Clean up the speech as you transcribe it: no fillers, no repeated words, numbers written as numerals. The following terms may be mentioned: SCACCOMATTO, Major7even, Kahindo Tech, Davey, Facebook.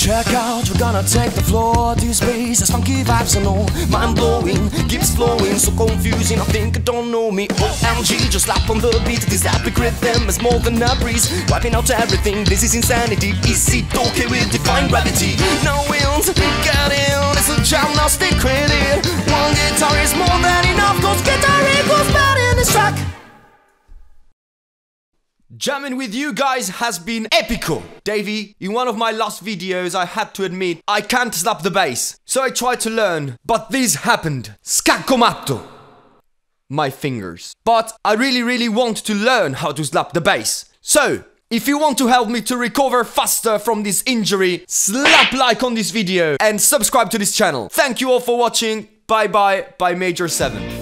Check out, we're gonna take the floor. This bass has funky vibes and all. Mind blowing, keeps flowing. So confusing, I think you don't know me. OMG, just slap on the beat. This epic rhythm is more than a breeze, wiping out everything, this is insanity. Is it okay with divine gravity? No wins, get in, it's a jam, now stick with it. One guitar is more than enough, cause guitar equals bad in this track. Jamming with you guys has been epical. Davey, in one of my last videos I had to admit I can't slap the bass, so I tried to learn, but this happened. SCACCOMATTO my fingers. But I really want to learn how to slap the bass. So, if you want to help me to recover faster from this injury, slap like on this video and subscribe to this channel. Thank you all for watching. Bye bye, Major7even.